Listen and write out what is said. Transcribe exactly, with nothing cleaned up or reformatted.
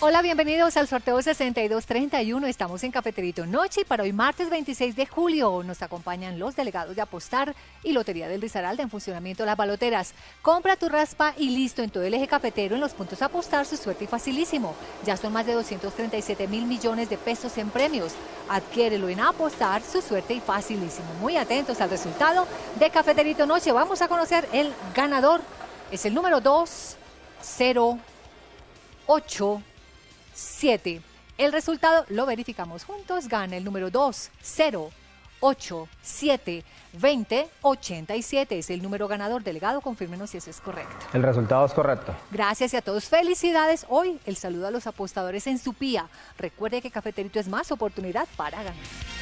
Hola, bienvenidos al sorteo sesenta y dos treinta y uno. Estamos en Cafeterito Noche y para hoy martes veintiséis de julio nos acompañan los delegados de Apostar y Lotería del Risaralda en funcionamiento las baloteras. Compra tu raspa y listo en todo el eje cafetero en los puntos Apostar, su suerte y facilísimo. Ya son más de doscientos treinta y siete mil millones de pesos en premios. Adquiérelo en Apostar, su suerte y facilísimo. Muy atentos al resultado de Cafeterito Noche. Vamos a conocer el ganador. Es el número dos cero ocho siete. El resultado lo verificamos juntos. Gana el número dos cero ocho siete veinte ochenta y siete. Es el número ganador. Delegado, confírmenos si eso es correcto. El resultado es correcto. Gracias y a todos felicidades. Hoy el saludo a los apostadores en Supía. Recuerde que Cafeterito es más oportunidad para ganar.